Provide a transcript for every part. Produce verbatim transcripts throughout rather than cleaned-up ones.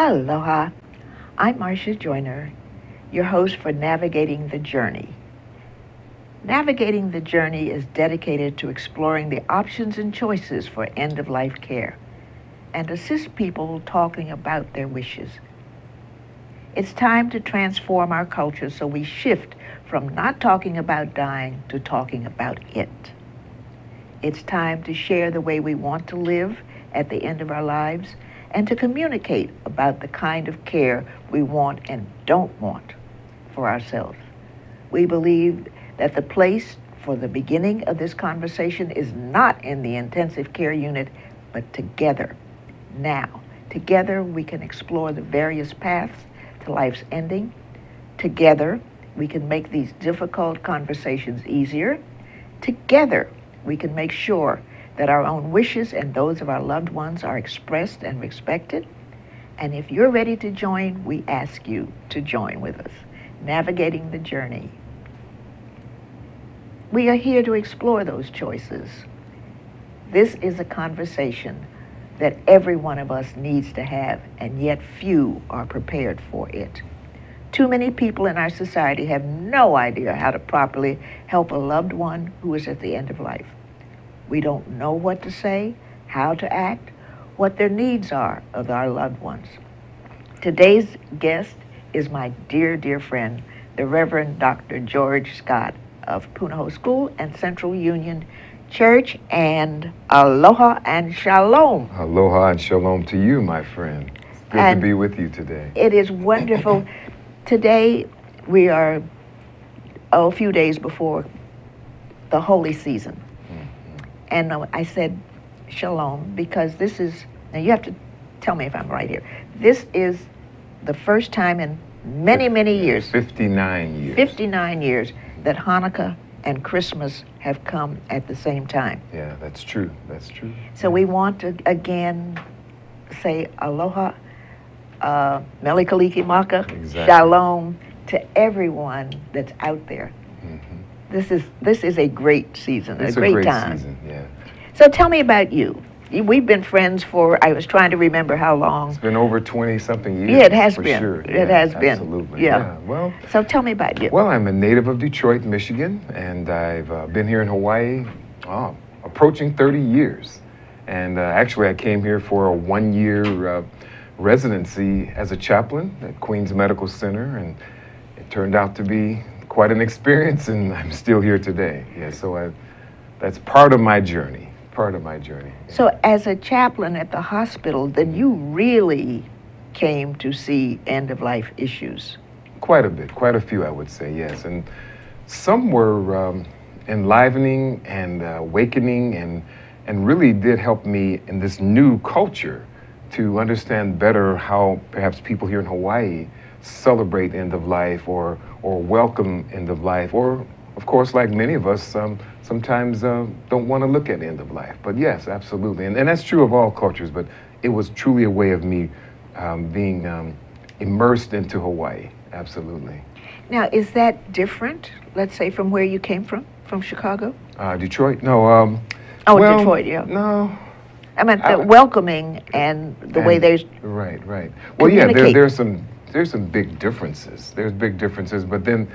Aloha. I'm Marcia Joiner, your host for Navigating the Journey. Navigating the Journey is dedicated to exploring the options and choices for end-of-life care and assist people talking about their wishes. It's time to transform our culture so we shift from not talking about dying to talking about it. It's time to share the way we want to live at the end of our lives and to communicate about the kind of care we want and don't want for ourselves. We believe that the place for the beginning of this conversation is not in the intensive care unit, but together. Now, together we can explore the various paths to life's ending. Together, we can make these difficult conversations easier. Together, we can make sure that our own wishes and those of our loved ones are expressed and respected. And if you're ready to join, we ask you to join with us, Navigating the Journey. We are here to explore those choices. This is a conversation that every one of us needs to have, and yet few are prepared for it. Too many people in our society have no idea how to properly help a loved one who is at the end of life. We don't know what to say, how to act, what their needs are of our loved ones. Today's guest is my dear, dear friend, the Reverend Doctor George Scott of Punahou School and Central Union Church, and aloha and shalom. Aloha and shalom to you, my friend. Good and to be with you today. It is wonderful. Today we are oh, a few days before the holy season. And I said shalom because this is, now you have to tell me if I'm right here. This is the first time in many, many years. fifty-nine years. fifty-nine years that Hanukkah and Christmas have come at the same time. Yeah, that's true. That's true. So we want to, again, say aloha, uh, mele kaliki maka, exactly. Shalom to everyone that's out there. Mm-hmm. This is this is a great season, a great, a great time. Season, yeah. So tell me about you. We've been friends for, I was trying to remember how long. It's been over twenty-something years. Yeah, it has for been. Sure. Yeah, it has absolutely. been. Absolutely. Yeah. yeah. Well. So tell me about you. Well, I'm a native of Detroit, Michigan, and I've uh, been here in Hawaii, oh, approaching thirty years. And uh, actually, I came here for a one-year uh, residency as a chaplain at Queens Medical Center, and it turned out to be quite an experience, and I'm still here today. Yeah, so I, that's part of my journey, part of my journey. Yeah. So as a chaplain at the hospital, then you really came to see end-of-life issues. Quite a bit, quite a few, I would say, yes. And some were um, enlivening and uh, awakening and, and really did help me in this new culture to understand better how perhaps people here in Hawaii celebrate end of life, or or welcome end of life, or of course, like many of us, um, sometimes uh, don't want to look at end of life. But yes, absolutely, and and that's true of all cultures. But it was truly a way of me um, being um, immersed into Hawaii. Absolutely. Now, is that different? Let's say from where you came from, from Chicago, uh, Detroit. No. Um, oh, well, Detroit. Yeah. No. I meant the I, welcoming and the and, way they right, right. Well, yeah, there there's some. There's some big differences. There's big differences, but then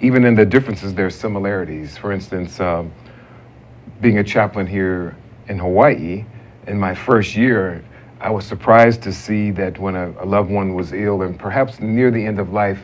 even in the differences, there's similarities. For instance, um, being a chaplain here in Hawaii, in my first year, I was surprised to see that when a, a loved one was ill and perhaps near the end of life,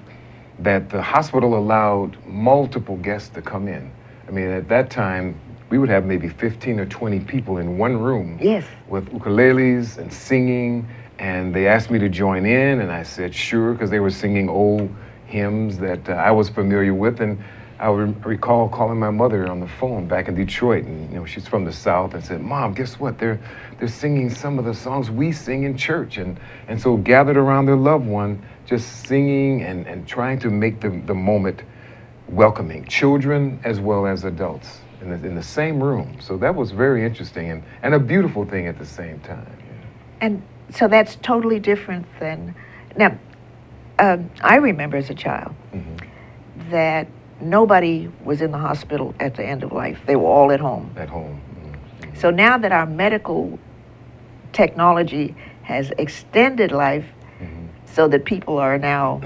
that the hospital allowed multiple guests to come in. I mean, at that time, we would have maybe fifteen or twenty people in one room. Yes. With ukuleles and singing. And they asked me to join in, and I said sure, because they were singing old hymns that uh, I was familiar with. And I re recall calling my mother on the phone back in Detroit, and you know she's from the South, and said, "Mom, guess what? They're they're singing some of the songs we sing in church." And and so gathered around their loved one, just singing and and trying to make the the moment welcoming, children as well as adults in the, in the same room. So that was very interesting and and a beautiful thing at the same time. Yeah. And so that's totally different than, now, um, I remember as a child mm-hmm. that nobody was in the hospital at the end of life. They were all at home. At home. Mm-hmm. So now that our medical technology has extended life, mm-hmm. so that people are now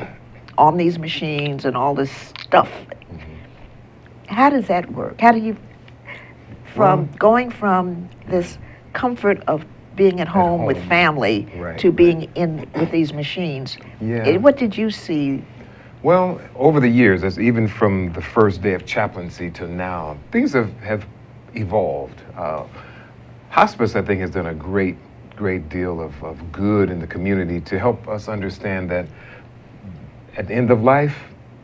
on these machines and all this stuff. Mm-hmm. How does that work? How do you, from well, going from this comfort of being at home, at home. with family right, to being right. in with these machines, yeah. it, what did you see? Well, over the years, as even from the first day of chaplaincy to now, things have, have evolved. Uh, hospice, I think, has done a great, great deal of, of good in the community to help us understand that at the end of life,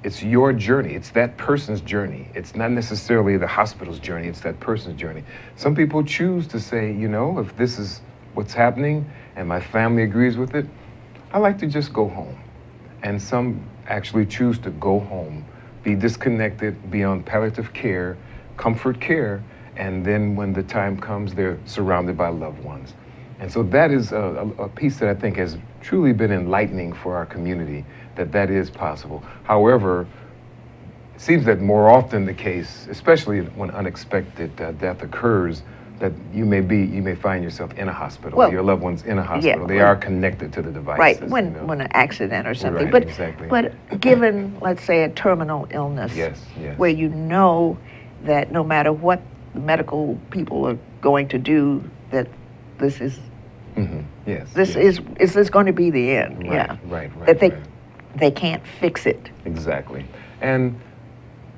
it's your journey. It's that person's journey. It's not necessarily the hospital's journey. It's that person's journey. Some people choose to say, you know, if this is what's happening and my family agrees with it, I like to just go home. And some actually choose to go home, be disconnected, be on palliative care, comfort care, and then when the time comes, they're surrounded by loved ones. And so that is a, a piece that I think has truly been enlightening for our community, that that is possible. However, it seems that more often the case, especially when unexpected uh, death occurs, that you may be, you may find yourself in a hospital, well, your loved one's in a hospital. Yeah, they well, are connected to the devices. Right, when, you know? when an accident or something. Right, but, exactly. but given, let's say, a terminal illness, yes, yes. where you know that no matter what the medical people are going to do, that this is, mm-hmm. yes, this yes. is, is this going to be the end? Right, yeah, right, right. That they, right. they can't fix it. Exactly. And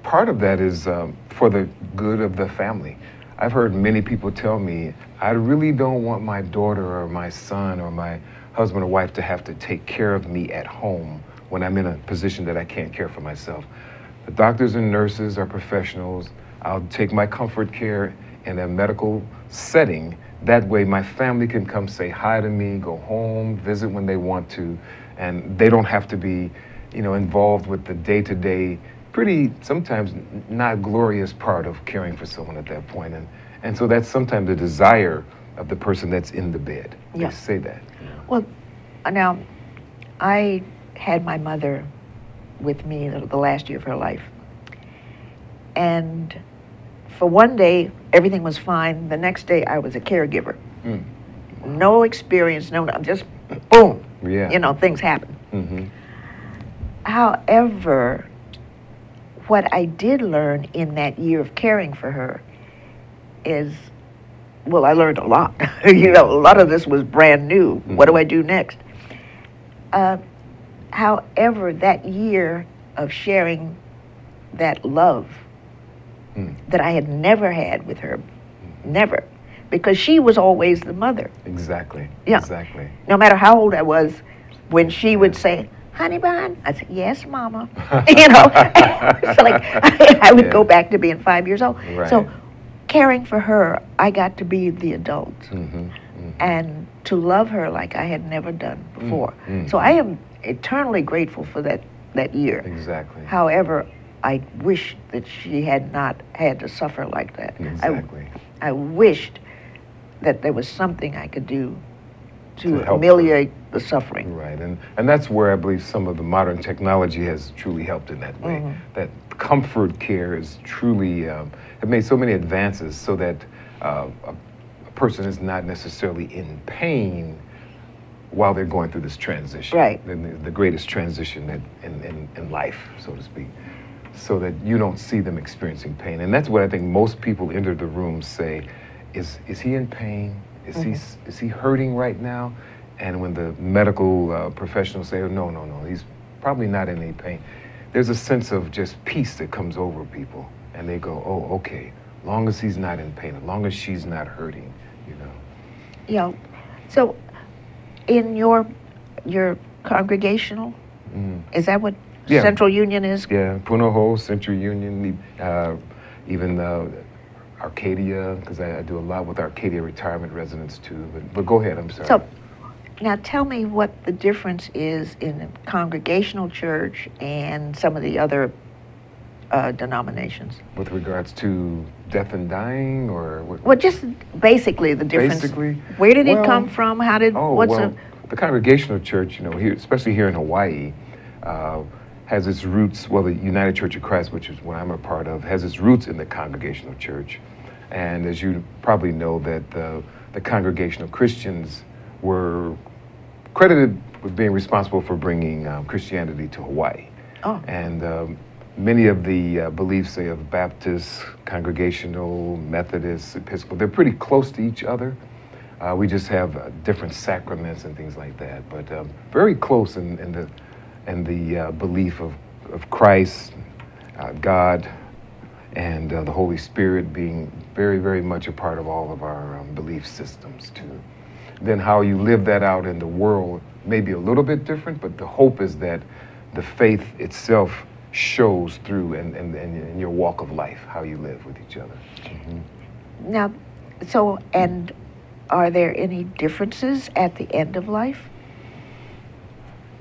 part of that is um, for the good of the family. I've heard many people tell me, I really don't want my daughter or my son or my husband or wife to have to take care of me at home when I'm in a position that I can't care for myself. The doctors and nurses are professionals. I'll take my comfort care in a medical setting. That way my family can come say hi to me, go home, visit when they want to, and they don't have to be, you know, involved with the day-to-day pretty, sometimes not glorious part of caring for someone at that point. And, and so that's sometimes the desire of the person that's in the bed. Yeah. They say that. Well, now, I had my mother with me the last year of her life. And for one day, everything was fine. The next day, I was a caregiver. Mm. No experience, no, just boom, yeah. you know, things happen. Mm-hmm. However, what I did learn in that year of caring for her is, well, I learned a lot. You know, a lot of this was brand new. Mm-hmm. What do I do next? Uh, however, that year of sharing that love mm. that I had never had with her, mm-hmm. never, because she was always the mother. Exactly. Yeah. Exactly. No matter how old I was, when she yeah. would say, "Honey bun," I said, "Yes, Mama." You know, so like I, I would yeah. go back to being five years old. Right. So, caring for her, I got to be the adult mm-hmm, mm-hmm. and to love her like I had never done before. Mm-hmm. So I am eternally grateful for that that year. Exactly. However, I wish that she had not had to suffer like that. Exactly. I, I wished that there was something I could do to, to ameliorate the suffering. Right, and, and that's where I believe some of the modern technology has truly helped in that way. Mm-hmm. That comfort care is truly, um, have made so many advances so that uh, a, a person is not necessarily in pain while they're going through this transition. Right. The, the greatest transition that in, in, in life, so to speak. So that you don't see them experiencing pain. And that's what I think most people enter the room say, is, is he in pain? Is mm-hmm. he is he hurting right now? And when the medical uh, professionals say, oh, no, no, no, he's probably not in any pain, there's a sense of just peace that comes over people. And they go, oh, okay, as long as he's not in pain, as long as she's not hurting, you know. Yeah. So in your your congregational, mm-hmm. is that what yeah. Central Union is? Yeah, Punahou, Central Union, uh, even uh, Arcadia, because I, I do a lot with Arcadia retirement residents too, but, but go ahead, I'm sorry. So, now tell me what the difference is in the congregational church and some of the other uh, denominations. With regards to death and dying, or? What, well, just basically the difference. Basically? Where did well, it come from? How did, oh, what's well, a, the congregational church, you know, here, especially here in Hawaii, uh, has its roots, well, the United Church of Christ, which is what I'm a part of, has its roots in the congregational church. And as you probably know, that the, the congregational Christians were credited with being responsible for bringing um, Christianity to Hawaii. Oh. And um, many of the uh, beliefs of Baptist, Congregational, Methodist, Episcopal, they're pretty close to each other. Uh, we just have uh, different sacraments and things like that, but um, very close in, in the in the uh, belief of, of Christ, uh, God, and uh, the Holy Spirit being very, very much a part of all of our um, belief systems too. Then how you live that out in the world may be a little bit different, but the hope is that the faith itself shows through in, in, in your walk of life, how you live with each other. Mm-hmm. Now, so, and are there any differences at the end of life?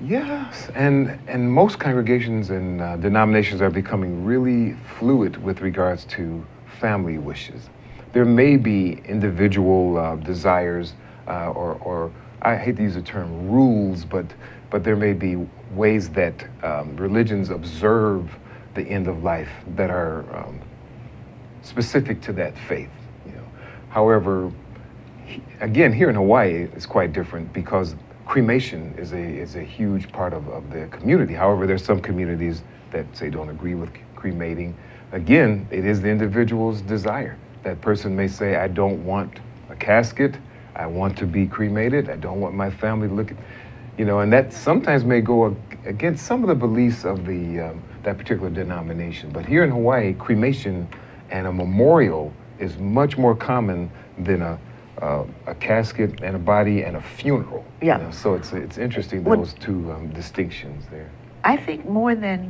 Yes, and, and most congregations and uh, denominations are becoming really fluid with regards to family wishes. There may be individual uh, desires uh, or, or, I hate to use the term rules, but, but there may be ways that um, religions observe the end of life that are um, specific to that faith. You know. However, again, here in Hawaii, it's quite different because cremation is a, is a huge part of, of the community. However, there's some communities that say don't agree with cremating. Again, it is the individual's desire. That person may say, I don't want a casket. I want to be cremated. I don't want my family to look at, you know, and that sometimes may go against some of the beliefs of the, um, that particular denomination. But here in Hawaii, cremation and a memorial is much more common than a, Uh, a casket and a body and a funeral. Yeah. You know? So it's it's interesting well, those two um, distinctions there. I think more than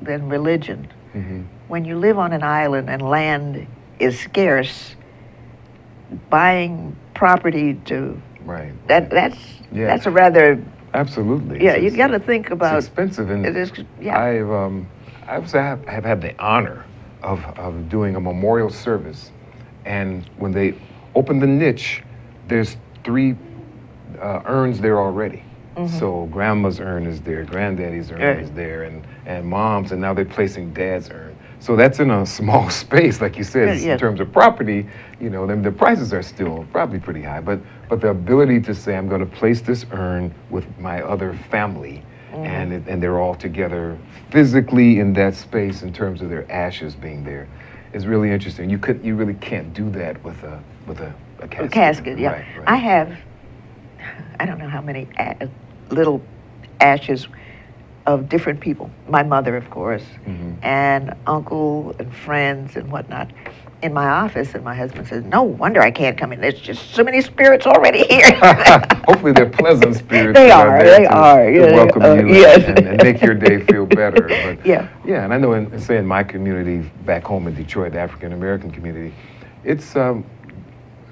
than religion, mm-hmm. when you live on an island and land is scarce, buying property to right that that's yeah. that's a rather absolutely yeah it's, you got to think about it's expensive and it is, yeah. I've um I was I have, have had the honor of of doing a memorial service, and when they open the niche, there's three uh, urns there already. Mm-hmm. So grandma's urn is there, granddaddy's urn yeah. is there, and, and mom's, and now they're placing dad's urn. So that's in a small space, like you said, yeah, yeah. in terms of property, you know, then the prices are still probably pretty high, but, but the ability to say, I'm gonna place this urn with my other family, mm-hmm. and, it, and they're all together physically in that space in terms of their ashes being there, is really interesting. You, could, you really can't do that with a, With a, a casket. A casket, yeah. Right, right. I have, I don't know how many a little ashes of different people. My mother, of course, mm-hmm. and uncle and friends and whatnot in my office. And my husband says, no wonder I can't come in. There's just so many spirits already here. Hopefully they're pleasant spirits. They are, are they to, are. To yeah, welcome uh, you yes. and, and make your day feel better. But, yeah. Yeah, and I know, in, say in my community, back home in Detroit, the African-American community, it's, um,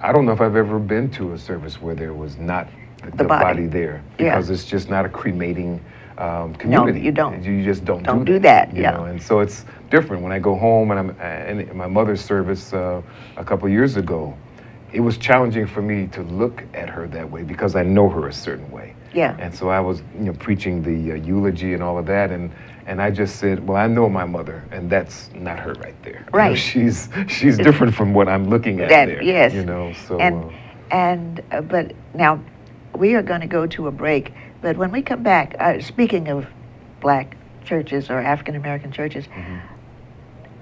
I don't know if I've ever been to a service where there was not the, the, the body. body there, because yeah. it's just not a cremating um, community. No, you don't. You just don't, don't do that. Don't do that, you yeah. know? And so it's different. When I go home, and I'm and in my mother's service uh, a couple years ago, it was challenging for me to look at her that way because I know her a certain way. Yeah. And so I was, you know, preaching the uh, eulogy and all of that, and and I just said, well, I know my mother, and that's not her right there. Right. You know, she's she's different from what I'm looking at that, there. Yes. You know. So. And uh, and uh, but now, we are going to go to a break. But when we come back, uh, speaking of black churches or African American churches, mm-hmm.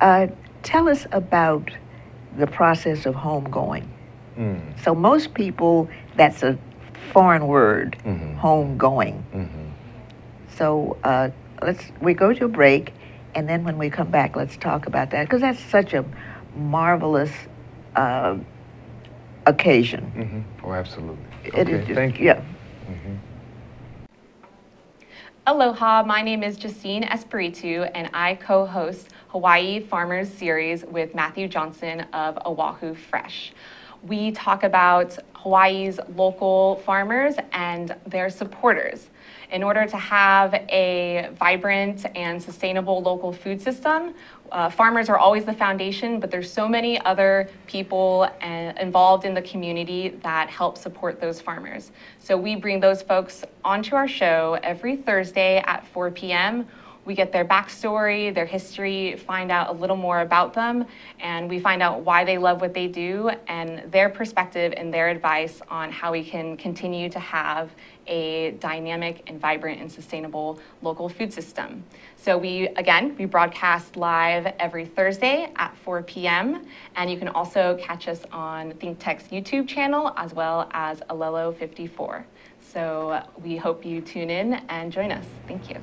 uh, tell us about the process of homegoing. Mm. So most people, that's a foreign word, mm-hmm. home going. Mm-hmm. So uh, let's we go to a break, and then when we come back, let's talk about that, because that's such a marvelous uh, occasion. Mm-hmm. Oh, absolutely. Okay. It is just, thank you. Yeah. Mm-hmm. Aloha, my name is Justine Espiritu, and I co-host Hawaii Farmers Series with Matthew Johnson of Oahu Fresh. We talk about Hawaii's local farmers and their supporters. In order to have a vibrant and sustainable local food system, uh, farmers are always the foundation, but there's so many other people and involved in the community that help support those farmers. So we bring those folks onto our show every Thursday at four p m We get their backstory, their history, find out a little more about them, and we find out why they love what they do and their perspective and their advice on how we can continue to have a dynamic and vibrant and sustainable local food system. So we, again, we broadcast live every Thursday at four p m and you can also catch us on ThinkTech's YouTube channel as well as Alelo fifty-four. So we hope you tune in and join us. Thank you.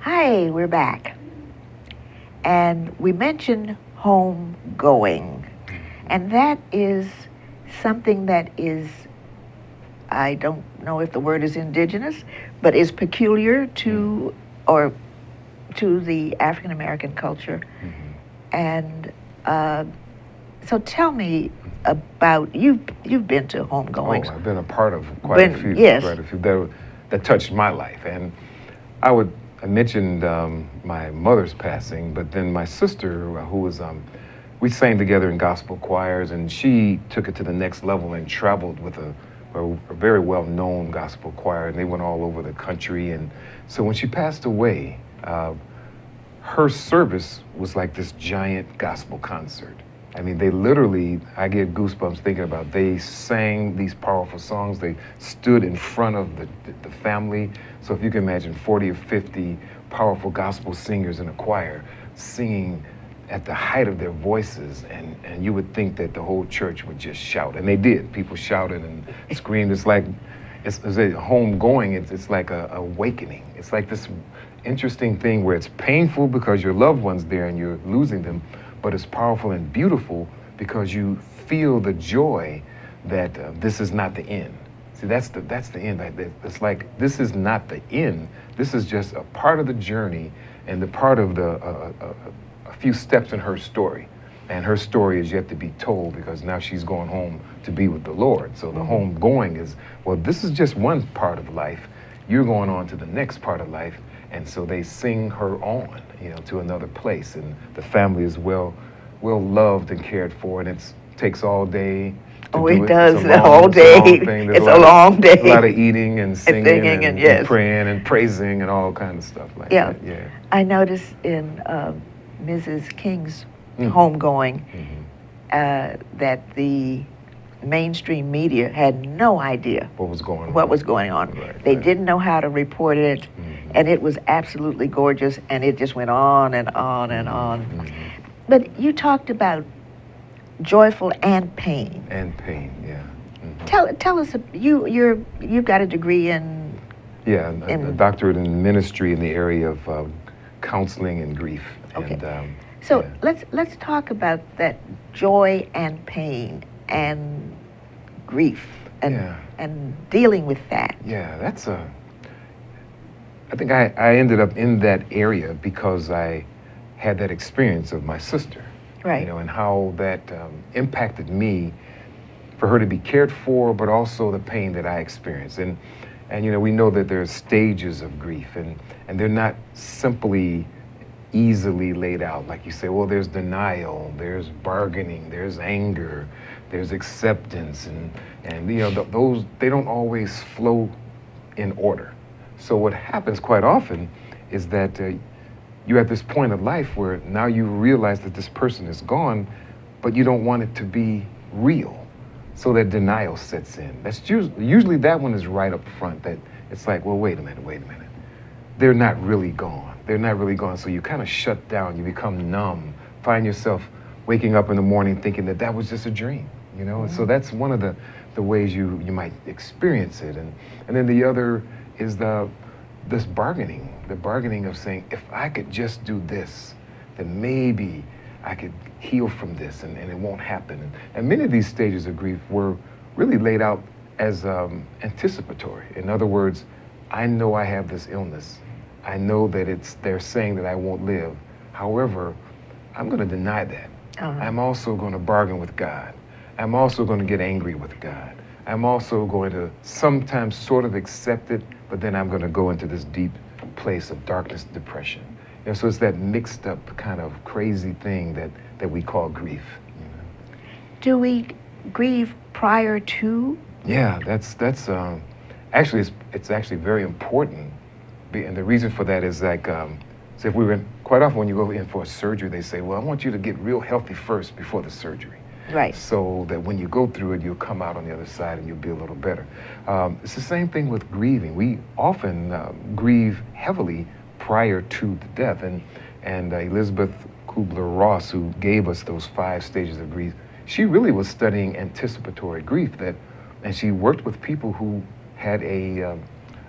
Hi, we're back. And we mentioned home going. And that is something that is, I don't know if the word is indigenous, but is peculiar to or to the African American culture. Mm-hmm. And uh, so tell me about, you've, you've been to home goings. Oh, I've been a part of quite been, a few. Yes. Quite a few that, that touched my life. And I would, I mentioned um, my mother's passing, but then my sister, who was, um, we sang together in gospel choirs, and she took it to the next level and traveled with a, a, a very well-known gospel choir, and they went all over the country. And so when she passed away, uh, her service was like this giant gospel concert. I mean, they literally, I get goosebumps thinking about, they sang these powerful songs. They stood in front of the, the family. So if you can imagine forty or fifty powerful gospel singers in a choir singing at the height of their voices, and, and you would think that the whole church would just shout. And they did. People shouted and screamed. It's like, it's, it's home going. It's, it's like a awakening. It's like this interesting thing where it's painful because your loved one's there and you're losing them, but it's powerful and beautiful because you feel the joy that uh, this is not the end. See, that's the, that's the end. It's like, this is not the end. This is just a part of the journey and the part of the uh, uh, a few steps in her story. And her story is yet to be told because now she's going home to be with the Lord. So the home going is, well, this is just one part of life. You're going on to the next part of life. And so they sing her on, you know, to another place, and the family is well, well loved and cared for, and it takes all day. Oh, it, it does the whole day. It's a long day. A lot of eating and singing, and, singing and, and, yes. and praying and praising and all kind of stuff like yeah. that. Yeah, I noticed in uh, Missus King's mm. homegoing mm-hmm. uh, that the mainstream media had no idea what was going on. What was going on. Right, they right. didn't know how to report it, mm-hmm. and it was absolutely gorgeous, and it just went on and on and on. Mm-hmm. But you talked about joyful and pain. And pain, yeah. Mm-hmm. Tell tell us, you you're you've got a degree in yeah, a, in, a doctorate in ministry in the area of uh, counseling and grief. Okay. And, um, so yeah. let's let's talk about that joy and pain and grief and yeah. and dealing with that. Yeah, that's a. I think I, I ended up in that area because I had that experience of my sister, right? You know, and how that um, impacted me, for her to be cared for, but also the pain that I experienced. And and you know, we know that there are stages of grief, and and they're not simply easily laid out. Like you say, well, there's denial, there's bargaining, there's anger, there's acceptance, and, and you know, th those, they don't always flow in order. So what happens quite often is that uh, you're at this point of life where now you realize that this person is gone, but you don't want it to be real. So that denial sets in. That's usually, usually that one is right up front, that it's like, well, wait a minute, wait a minute. They're not really gone. They're not really gone, so you kind of shut down, you become numb, find yourself waking up in the morning thinking that that was just a dream, you know? Mm-hmm. And so that's one of the, the ways you, you might experience it. And, and then the other is the, this bargaining, the bargaining of saying, if I could just do this, then maybe I could heal from this, and, and it won't happen. And, and many of these stages of grief were really laid out as um, anticipatory. In other words, I know I have this illness. I know that it's, they're saying that I won't live. However, I'm gonna deny that. Uh-huh. I'm also gonna bargain with God. I'm also gonna get angry with God. I'm also going to sometimes sort of accept it, but then I'm gonna go into this deep place of darkness, depression. And so it's that mixed up kind of crazy thing that, that we call grief. You know? Do we grieve prior to? Yeah, that's, that's um, actually, it's, it's actually very important And the reason for that is like, um, so if we were in, quite often when you go in for a surgery, they say, well, I want you to get real healthy first before the surgery. Right. So that when you go through it, you'll come out on the other side and you'll be a little better. Um, it's the same thing with grieving. We often uh, grieve heavily prior to the death. And, and uh, Elizabeth Kubler-Ross, who gave us those five stages of grief, she really was studying anticipatory grief, that, and she worked with people who had a, um,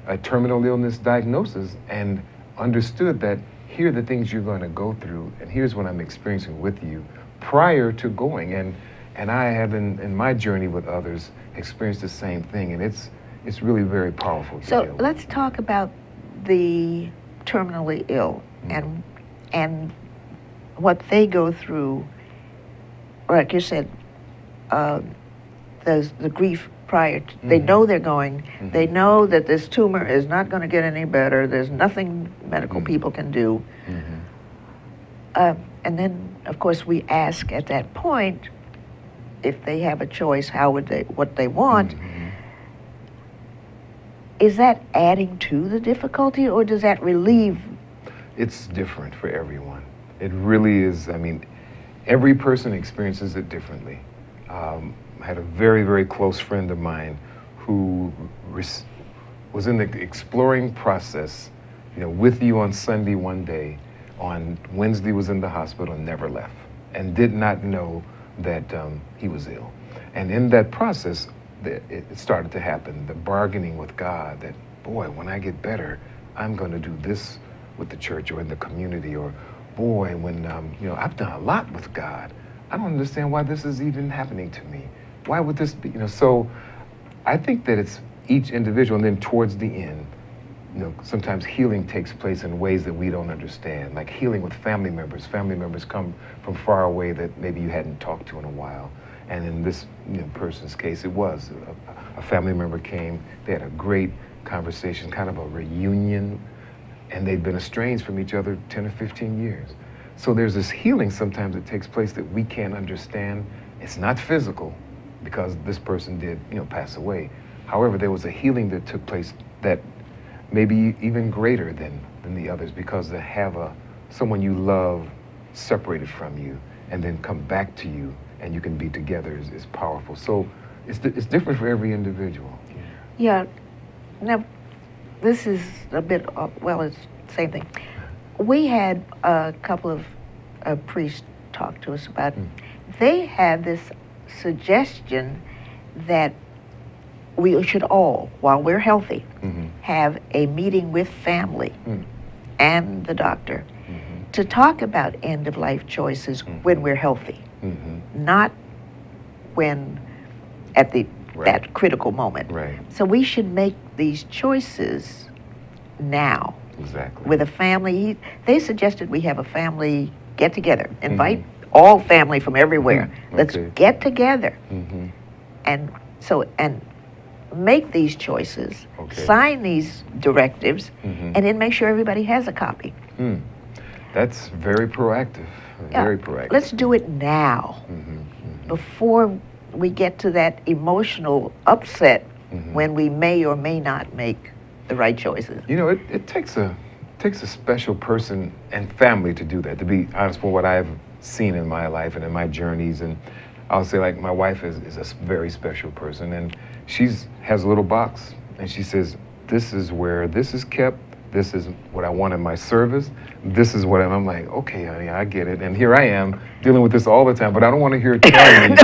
a terminal illness diagnosis and understood that here are the things you're going to go through, and here's what I'm experiencing with you prior to going. And, and I have, in, in my journey with others, experienced the same thing, and it's, it's really very powerful. So let's talk about the terminally ill mm-hmm. and, and what they go through, like you said, uh, the, the grief prior to, mm-hmm. they know they're going, mm-hmm. they know that this tumor is not going to get any better, there's nothing medical mm-hmm. people can do. Mm-hmm. uh, and then, of course, we ask at that point, if they have a choice, how would they, what they want. Mm-hmm. Is that adding to the difficulty, or does that relieve? It's different for everyone. It really is. I mean, every person experiences it differently. Um, I had a very, very close friend of mine who was in the exploring process, you know, with you on Sunday one day, on Wednesday was in the hospital and never left, and did not know that um, he was ill. And in that process, the, it started to happen, the bargaining with God that, boy, when I get better, I'm going to do this with the church or in the community, or boy, when, um, you know, I've done a lot with God. I don't understand why this is even happening to me. Why would this be, you know? So I think that it's each individual, and then towards the end, you know, sometimes healing takes place in ways that we don't understand, like healing with family members. Family members come from far away that maybe you hadn't talked to in a while. And in this you know, person's case, it was. A, a family member came, they had a great conversation, kind of a reunion, and they've been estranged from each other ten or fifteen years. So there's this healing sometimes that takes place that we can't understand. It's not physical, because this person did, you know, pass away. However, there was a healing that took place that maybe even greater than, than the others, because to have a, someone you love separated from you and then come back to you and you can be together is, is powerful. So it's, it's different for every individual. Yeah. Now, this is a bit, uh, well, it's the same thing. We had a couple of uh, priests talk to us about, mm. they had this suggestion that we should all, while we're healthy, mm-hmm. have a meeting with family mm. and the doctor mm-hmm. to talk about end-of-life choices mm-hmm. when we're healthy, mm-hmm. not when at the right. that critical moment. Right. So we should make these choices now. Exactly. With a family, he, they suggested we have a family get-together. Invite mm-hmm. all family from everywhere. Mm-hmm. Let's okay. get together, mm-hmm. and so and make these choices, okay. sign these directives, mm-hmm. and then make sure everybody has a copy. Mm. That's very proactive. Yeah. Very proactive. Let's do it now, mm-hmm. Mm-hmm. before we get to that emotional upset mm-hmm. when we may or may not make the right choices. You know, it, it takes a it takes a special person and family to do that, to be honest, for what I've seen in my life and in my journeys. And I'll say, like, my wife is, is a very special person, and she's has a little box, and she says, this is where this is kept, this is what I want in my service, this is what I'm, I'm like, okay, honey, I get it. And here I am, dealing with this all the time, but I don't want to hear it telling me,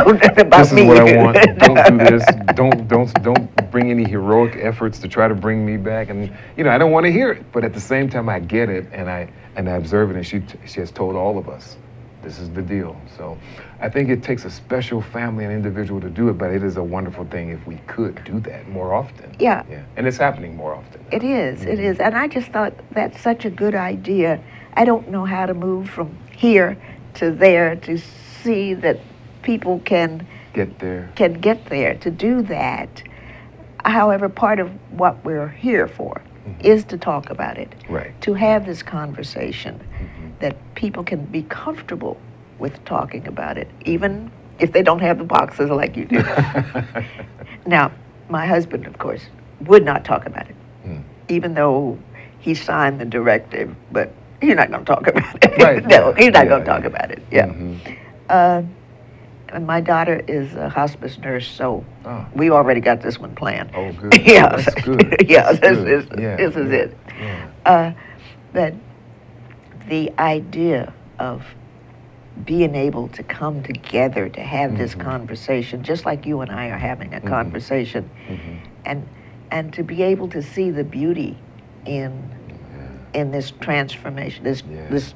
this is what I want, don't do this, don't, don't, don't, bring any heroic efforts to try to bring me back, and you know I don't want to hear it. But at the same time, I get it, and I and I observe it. And she she has told all of us, this is the deal. So I think it takes a special family and individual to do it, but it is a wonderful thing if we could do that more often. Yeah, yeah, and it's happening more often. Now. It is, mm-hmm. it is, and I just thought that's such a good idea. I don't know how to move from here to there to see that people can get there, can get there to do that. However, part of what we're here for mm-hmm. is to talk about it, right. to have this conversation mm-hmm. that people can be comfortable with talking about it, even if they don't have the boxes like you do. Now, my husband, of course, would not talk about it, mm. even though he signed the directive, but he's not going to talk about it. Right. No, he's not yeah, going to yeah. talk about it. Yeah. Mm-hmm. uh, and my daughter is a hospice nurse, so oh. we already got this one planned. Oh, good. Yeah, oh, that's good. yeah, that's this, good. This, yeah, this is yeah. it. Yeah. Uh, but the idea of being able to come together to have mm-hmm. this conversation, just like you and I are having a mm-hmm. conversation, mm-hmm. and and to be able to see the beauty in yeah. in this transformation, this yeah. this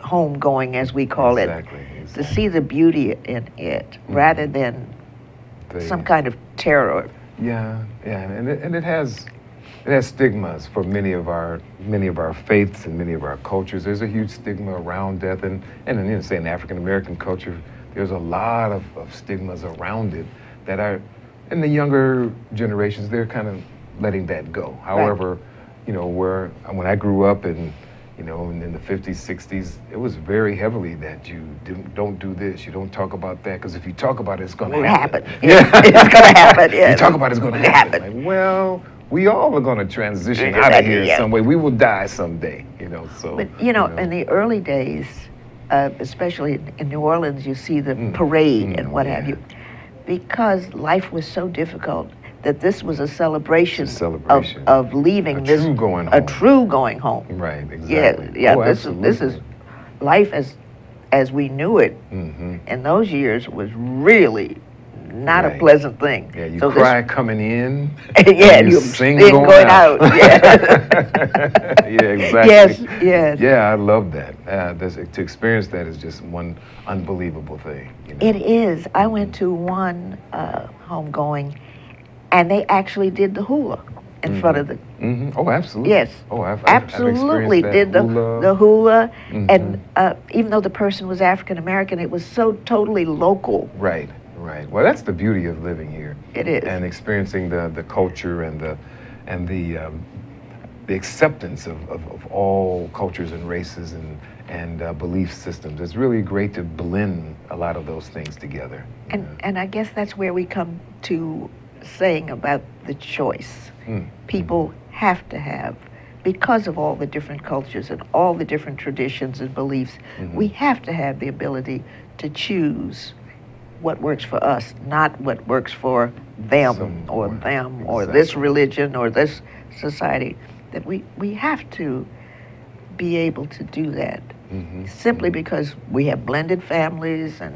home going, as we call exactly, it, exactly. to see the beauty in it mm-hmm. rather than the, some kind of terror. Yeah, yeah, and it, and it has. It has stigmas for many of our many of our faiths and many of our cultures. There's a huge stigma around death, and and in, say, in African American culture, there's a lot of, of stigmas around it that are in the younger generations. They're kind of letting that go. However, right. you know, where when I grew up, and you know, in, in the fifties, sixties, it was very heavily that you didn't, don't do this, you don't talk about that, because if you talk about it, it's going to happen. happen. Yeah, it's going to happen. Yeah. You talk about it, it's going to happen. happen. Like, well. We all are going to transition out of here yeah. some way. We will die someday, you know. So, but you know, you know. in the early days, uh, especially in New Orleans, you see the mm. parade mm. and what yeah. have you, because life was so difficult that this was a celebration, a celebration. Of, of leaving a this true going home. a true going home. Right. Exactly. Yeah. Yeah. Oh, this absolutely. is this is life as as we knew it mm-hmm. in those years was really. Not right. a pleasant thing. Yeah, you so cry this, coming in. Yeah, you, you sing, sing going, going out. out. Yeah. yeah, exactly. Yes, yes. Yeah, I love that. Uh, this, to experience that is just one unbelievable thing. You know? It is. I went to one uh, homegoing, and they actually did the hula in mm-hmm. front of the. Mm-hmm. Oh, absolutely. Yes. Oh, I've, I've absolutely I've did the hula. the hula, mm-hmm. and uh, even though the person was African American, it was so totally local. Right. Right. Well, that's the beauty of living here. It is. And experiencing the, the culture and the and the um, the acceptance of, of, of all cultures and races and and uh, belief systems. It's really great to blend a lot of those things together. And know? and I guess that's where we come to saying about the choice. Mm. People mm. have to have, because of all the different cultures and all the different traditions and beliefs, mm-hmm. we have to have the ability to choose what works for us, not what works for them Some or more. them exactly. or this religion or this society. That we, we have to be able to do that mm-hmm. simply mm-hmm. because we have blended families and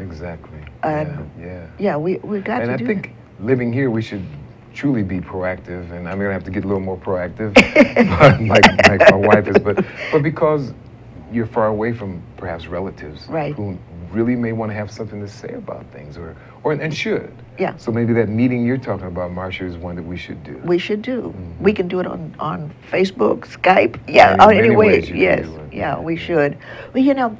exactly and yeah, yeah yeah we we've got and to I do think that. Living here, we should truly be proactive, and I'm gonna have to get a little more proactive, but like, like my wife is, but but because you're far away from perhaps relatives right. who really may want to have something to say about things, or, or and should. Yeah. So maybe that meeting you're talking about, Marsha, is one that we should do. We should do. Mm-hmm. We can do it on, on Facebook, Skype, yeah, on any way, yes, yeah, we should. Well, you know,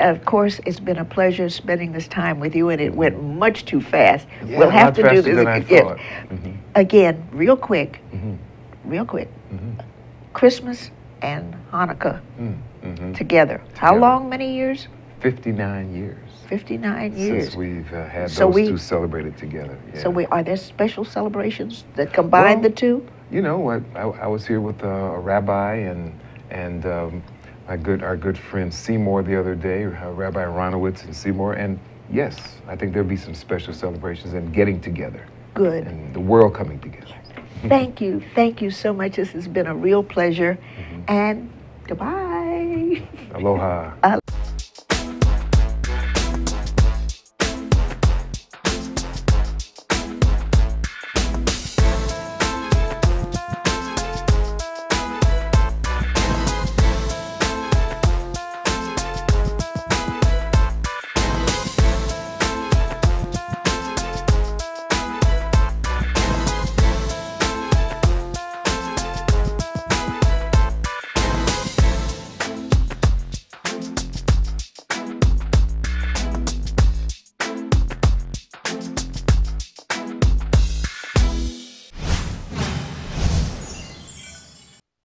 of course, it's been a pleasure spending this time with you, and it went much too fast. Yeah, we'll have to do this again. Mm-hmm. Again, real quick, mm-hmm. real quick, mm-hmm. Christmas and Hanukkah mm-hmm. together. together. How long, many years? Fifty-nine years. Fifty-nine years since we've uh, had so those we, two celebrated together. Yeah. So we are there special celebrations that combine well, the two? You know, I, I, I was here with uh, a rabbi and and um, my good our good friend Seymour the other day, uh, Rabbi Aronowitz and Seymour, and yes, I think there'll be some special celebrations and getting together. Good. And the world coming together. Thank you, thank you so much. This has been a real pleasure, mm-hmm. and goodbye. Aloha.